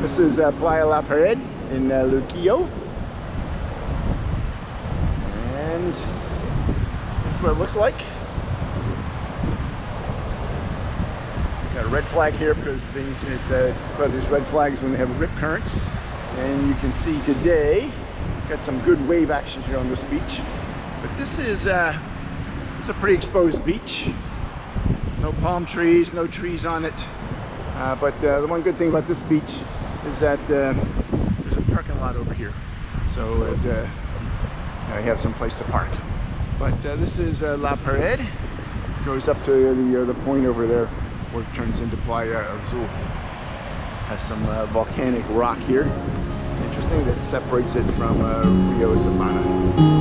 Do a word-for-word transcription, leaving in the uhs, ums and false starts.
This is uh, Playa La Pared in uh, Luquillo, and that's what it looks like. Got a red flag here because they, it, uh, well, there's red flags when they have rip currents, and you can see today got some good wave action here on this beach. But this is uh, it's a pretty exposed beach. No palm trees, no trees on it. Uh, but uh, the one good thing about this beach is that uh, there's a parking lot over here, so it, uh, you know, you have some place to park. But uh, this is uh, La Pared. It goes up to the, uh, the point over there where it turns into Playa Azul. Has some uh, volcanic rock here. Interesting that separates it from uh, Rio Zapata.